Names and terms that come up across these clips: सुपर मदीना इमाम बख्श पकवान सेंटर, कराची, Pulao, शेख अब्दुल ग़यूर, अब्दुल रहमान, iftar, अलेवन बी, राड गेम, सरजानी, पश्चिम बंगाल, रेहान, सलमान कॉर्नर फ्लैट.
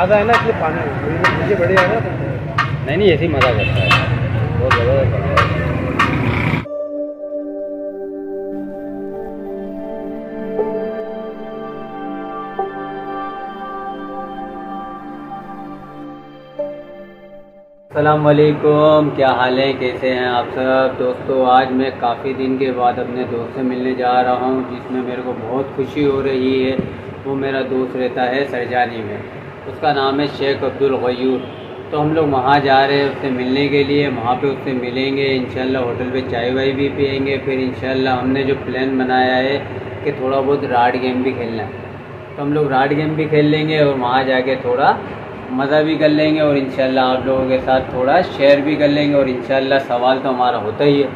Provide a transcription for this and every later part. आधा है ना इसलिए पानी मुझे बड़े आधा नहीं ऐसे ही मज़ा करता है बहुत ज़बरदस्त। अस्सलाम वालेकुम, क्या हाल है, कैसे हैं आप सब दोस्तों। आज मैं काफ़ी दिन के बाद अपने दोस्त से मिलने जा रहा हूं जिसमें मेरे को बहुत खुशी हो रही है। वो मेरा दोस्त रहता है सरजानी में, उसका नाम है शेख अब्दुल ग़यूर। तो हम लोग वहाँ जा रहे हैं उससे मिलने के लिए, वहाँ पे उससे मिलेंगे इंशाल्लाह। होटल पे चाय वाय भी पियेंगे, फिर इंशाल्लाह हमने जो प्लान बनाया है कि थोड़ा बहुत राड गेम भी खेलना है, तो हम लोग राड गेम भी खेल लेंगे और वहाँ जाके थोड़ा मज़ा भी कर लेंगे और इंशाल्लाह आप लोगों के साथ थोड़ा शेयर भी कर लेंगे और इंशाल्लाह सवाल तो हमारा होता ही है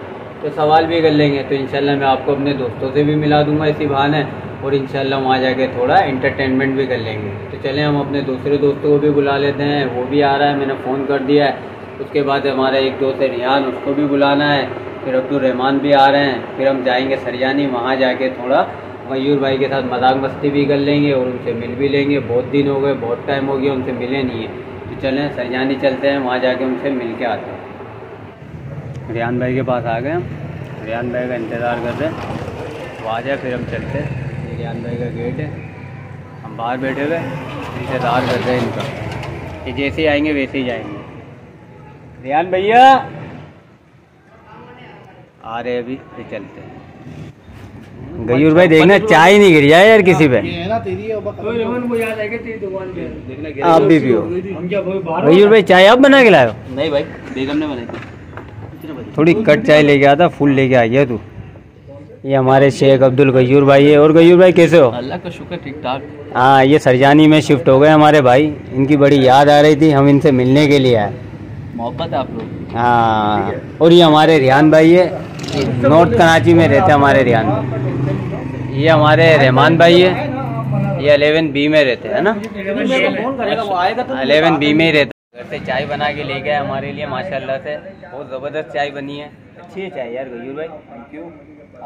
तो सवाल भी कर लेंगे। तो इंशाल्लाह मैं आपको अपने दोस्तों से भी मिला दूँगा इसी बहाने और इंशाल्लाह वहाँ जाके थोड़ा एंटरटेनमेंट भी कर लेंगे। तो चलें हम अपने दूसरे दोस्तों को भी बुला लेते हैं, वो भी आ रहा है, मैंने फ़ोन कर दिया है। उसके बाद हमारा एक दोस्त है रेहान, उसको भी बुलाना है। फिर अब्दुल रहमान भी आ रहे हैं। फिर हम जाएंगे सरजानी, वहाँ जाके थोड़ा मयूर भाई के साथ मजाक मस्ती भी कर लेंगे और उनसे मिल भी लेंगे। बहुत दिन हो गए, बहुत टाइम हो गया उनसे मिले नहीं है। तो चलें सरजानी चलते हैं, वहाँ जाके उनसे मिल के आते हैं। रेहान भाई के पास आ गए हम, रेहान भाई का इंतज़ार कर रहे हैं, वो आ जाए फिर हम चलते हैं। रेहान भाई का गेट है, हम बाहर बैठे हुए इंतज़ार कर रहे हैं इनका कि जैसे ही आएंगे वैसे ही जाएंगे। रेहान भैया आ रहे अभी, फिर चलते हैं। ग़यूर भाई देखना चाय नहीं गिर जाए यार किसी पे, आप भी पियो। ग़यूर भाई चाय आप बना के लाए हो? नहीं भाई, बेगम ने बनाई, थोड़ी कट चाय लेके आता, फुल लेके आ गया तू। ये हमारे शेख अब्दुल ग़यूर भाई है। और ग़यूर भाई कैसे हो? अल्लाह का शुक्र, ठीक ठाक। हाँ, ये सरजानी में शिफ्ट हो गए हमारे भाई, इनकी बड़ी याद आ रही थी, हम इनसे मिलने के लिए आए। मोहब्बत आप लोग। हाँ, और ये हमारे रेहान भाई है, नॉर्थ कराची में रहते हैं हमारे रेहान भाई। ये हमारे रहमान भाई है, ये अलेवन बी में रहते हैं ना, अलेवन बी में ही रहते हैं। घर से चाय बना के ले गए हमारे लिए, माशाल्लाह से बहुत ज़बरदस्त चाय बनी है। अच्छी है चाय यार ग़यूर भाई, थैंक यू।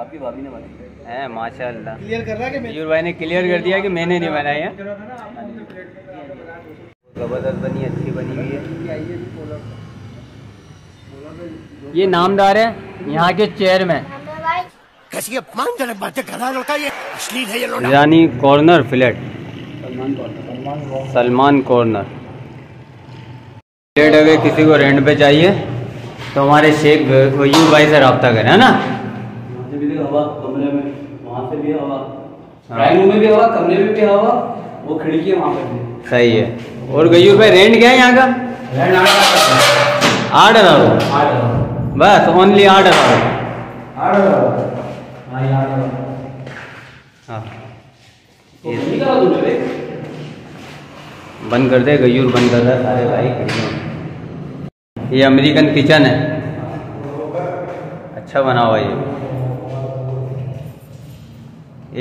आपकी भाभी ने बनाई है माशाल्लाह। क्लियर कर रहा है कि ग़यूर भाई ने क्लियर कर दिया कि मैंने नहीं बनाई है। ज़बरदस्त बनी, अच्छी बनी हुई है। ये नामदार है यहाँ के chairman, सरजानी corner flat, सलमान कॉर्नर फ्लैट। अगर किसी को रेंट पे चाहिए तो हमारे शेख ग़यूर भाई से रब्ता करें, है ना। सही है। और ग़यूर भाई रेंट क्या है यहाँ का? 8,000 बस, ओनली 8,000। बंद कर दे ग़यूर, बंद कर दे सारे भाई। ये अमेरिकन किचन है, अच्छा बना हुआ। ये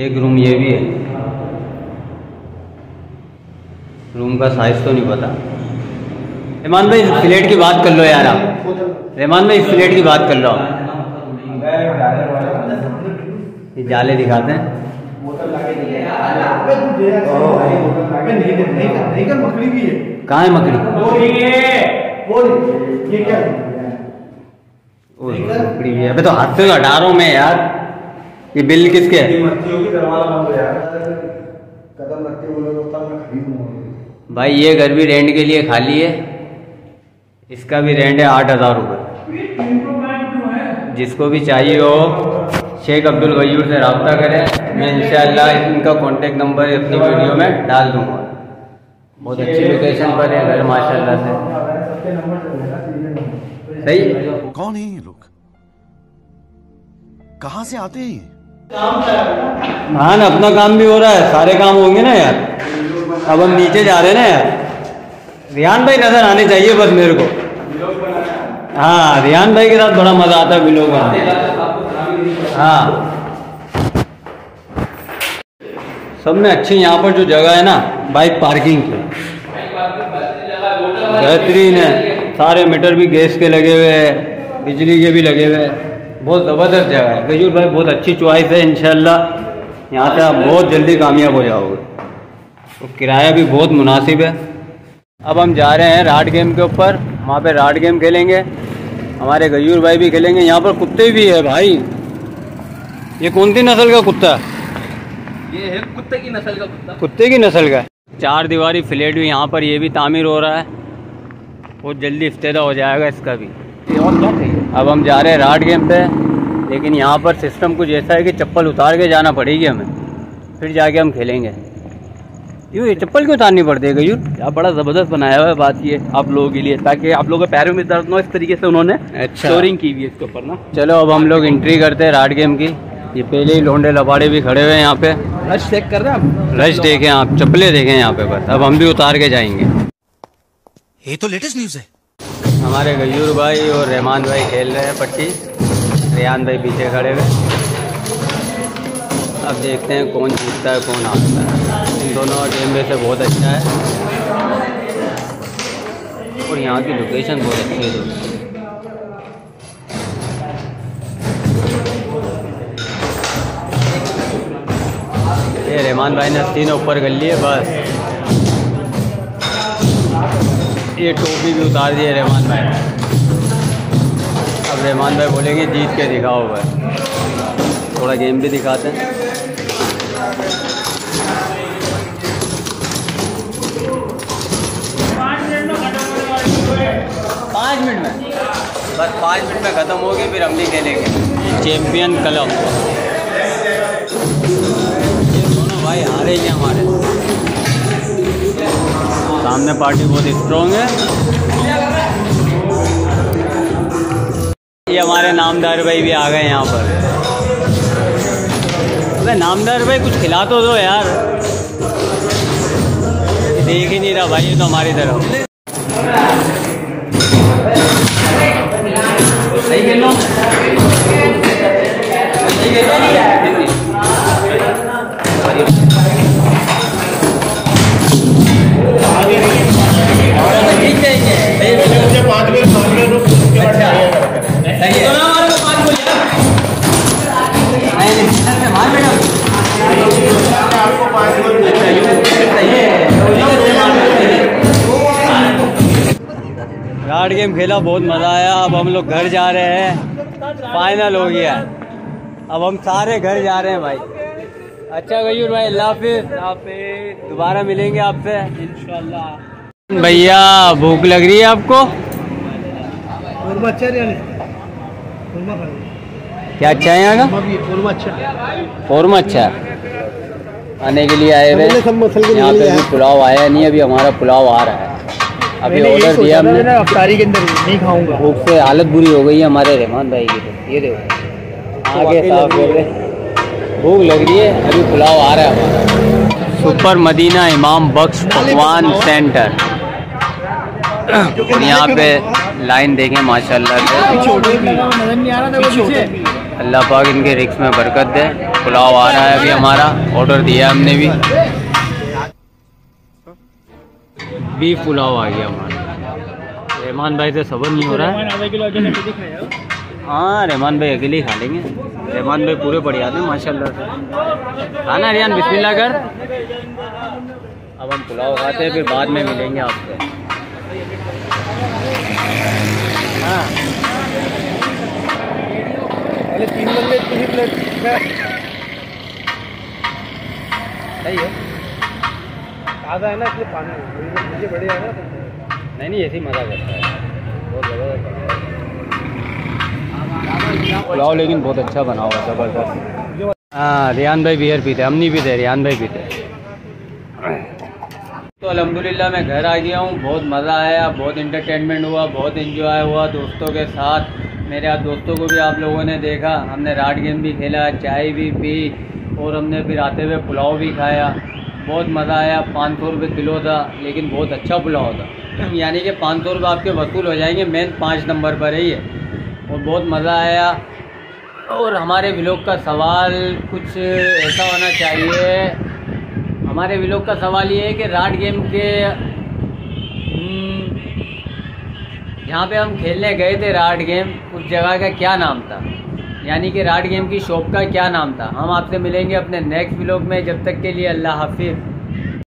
एक रूम ये भी है, रूम का साइज तो नहीं पता। रहमान भाई इस फ्लैट की बात कर लो यार आप, रहमान भाई इस फ्लैट की बात कर लो आप। ये जाले दिखाते हैं, कहाँ है मकड़ी? मकड़ी भी है। अबे तो हाथ से हटा रहा हूँ मैं यार। ये बिल किसके है भाई? ये घर भी रेंट के लिए खाली है, इसका भी रेंट है 8,000 रुपये। जिसको भी चाहिए हो शेख अब्दुल ग़यूर से रब्ता करें। मैं इंशाल्लाह इनका कॉन्टेक्ट नंबर अपनी वीडियो में डाल दूँगा। बहुत अच्छी लोकेशन पर है घर माशाल्लाह से। सही कौन है ये लोग, कहाँ से आते हैं? हाँ ना, अपना काम भी हो रहा है, सारे काम होंगे ना यार। अब हम नीचे जा रहे हैं ना यार। रेहान भाई नज़र आने चाहिए बस मेरे को। हाँ, रेहान भाई के साथ बड़ा मज़ा आता है व्लॉग बनाने। हाँ, सबने अच्छी यहाँ पर जो जगह है ना बाइक पार्किंग की, बेहतरीन है। सारे मीटर भी गैस के लगे हुए हैं, बिजली के भी लगे हुए हैं। बहुत ज़बरदस्त जगह है ग़यूर भाई, बहुत अच्छी चॉइस है। इंशाल्लाह यहाँ से आप बहुत जल्दी कामयाब हो जाओगे। तो किराया भी बहुत मुनासिब है, अब हम जा रहे हैं राड गेम के ऊपर, वहाँ पे राड गेम खेलेंगे, हमारे ग़यूर भाई भी खेलेंगे। यहाँ पर कुत्ते भी है भाई, ये कौन सी नस्ल का कुत्ता है? ये है कुत्ते की नस्ल का कुत्ता, कुत्ते की नस्ल का। चार दीवारी फ्लैट भी यहाँ पर, ये भी तामीर हो रहा है, बहुत जल्दी इफ्तिदा हो जाएगा इसका भी। और क्या चाहिए? अब हम जा रहे हैं राड गेम पे, लेकिन यहाँ पर सिस्टम कुछ ऐसा है कि चप्पल उतार के जाना पड़ेगी हमें, फिर जाके हम खेलेंगे। यूँ ये चप्पल क्यों उतारनी पड़ती है ग़यूर? यहाँ बड़ा ज़बरदस्त बनाया हुआ है बात ये आप लोगों के लिए, ताकि आप लोगों के पैरों में दर्द ना हो, इस तरीके से उन्होंने स्टोरिंग की हुई है इसके ऊपर ना। चलो अब हम लोग एंट्री करते हैं राड गेम की। ये पहले ही लोंडे लबाड़े भी खड़े हुए हैं यहाँ पे, रश चेक कर रहे हैं, रश देखें आप, चप्पलें देखें यहाँ पे बस। अब हम भी उतार के जाएंगे। ये तो लेटेस्ट न्यूज़ है। हमारे ग़यूर भाई और रेहान भाई खेल रहे हैं पट्टी, रेहान भाई पीछे खड़े हुए। अब देखते हैं कौन जीतता है कौन हारता है, इन दोनों गेम में से बहुत अच्छा है, और यहाँ की लोकेशन बहुत अच्छी है। ये रेहान भाई ने तीनों ऊपर कर लिए बस, ये टोपी भी उतार दिए रेहान भाई ने। अब रेहान भाई बोलेंगे जीत के दिखाओ भाई, थोड़ा गेम भी दिखाते हैं। पाँच मिनट में ख़त्म होगी, फिर हम भी खेलेंगे। चैम्पियन क्लब दोनों भाई हारे ही हमारे सामने, पार्टी बहुत स्ट्रॉन्ग है। ये हमारे नामदार भाई भी आ गए यहाँ पर। अरे नामदार भाई कुछ खिला तो दो यार, देख ही नहीं रहा भाई ये तो हमारी तरफ। राड गेम खेला, बहुत मज़ा आया। अब हम लोग घर जा रहे हैं, फाइनल हो गया। अब हम सारे घर जा रहे हैं भाई। अच्छा ग़यूर भाई, अल्लाह हाफिज़, दोबारा मिलेंगे आपसे इंशाल्लाह। भैया भूख लग रही है आपको? क्या अच्छा है यहाँ का? फॉर्मा अच्छा आने के लिए आए हुए यहाँ पे। अभी पुलाव आया नहीं, अभी हमारा पुलाव आ रहा है, अभी ऑर्डर दिया हमने। अफ्तारी के अंदर नहीं खाऊंगा, भूख से हालत बुरी हो गई है हमारे रेहान भाई की। ये देखो आगे साफ बोल रहे, भूख लग रही है, अभी पुलाव आ रहा है हमारा। सुपर मदीना इमाम बख्श पकवान सेंटर, और यहाँ पे लाइन देखें माशाल्लाह। अल्लाह पाक इनके रिक्स में बरकत दे। पुलाव आ रहा है अभी हमारा, ऑर्डर दिया हमने भी। बीफ पुलाव आ गया हमारा। रेहान भाई से सबर नहीं हो रहा है। हाँ रेहान भाई अकेले ही खा लेंगे, रेहान भाई पूरे बढ़िया थे माशाल्लाह से। खाना रेहान बिस्मिल्लाह कर। अब हम पुलाव खाते हैं, फिर बाद में मिलेंगे आपसे। हाँ पहले 3 बंदे 3 प्लेट सही है, ताज़ा है ना इसलिए पानी मुझे बड़े है ना। नहीं ऐसे ही मज़ा करता है, बहुत ज़बरदस्त पुलाव, लेकिन बहुत अच्छा बना हुआ ज़बरदस्त। हाँ रेहान भाई बियर पीते, हम नहीं पीते, रेहान भाई पीते। तो अल्हम्दुलिल्लाह मैं घर आ गया हूँ, बहुत मज़ा आया, बहुत इंटरटेनमेंट हुआ, बहुत एंजॉय हुआ दोस्तों के साथ। मेरे आप दोस्तों को भी आप लोगों ने देखा, हमने राड गेम भी खेला, चाय भी पी, और हमने फिर आते हुए पुलाव भी खाया। बहुत मज़ा आया। 500 रुपये किलो था, लेकिन बहुत अच्छा पुलाव था, यानी कि 500 रुपये आपके वसूल हो जाएंगे। मेन 5 नंबर पर ही है, और बहुत मज़ा आया। और हमारे व्लॉग का सवाल कुछ ऐसा होना चाहिए, हमारे व्लॉग का सवाल ये है कि राड गेम के यहाँ पे हम खेलने गए थे राड गेम, उस जगह का क्या नाम था, यानी कि राड गेम की शॉप का क्या नाम था। हम आपसे मिलेंगे अपने नेक्स्ट व्लॉग में, जब तक के लिए अल्लाह हाफिज़।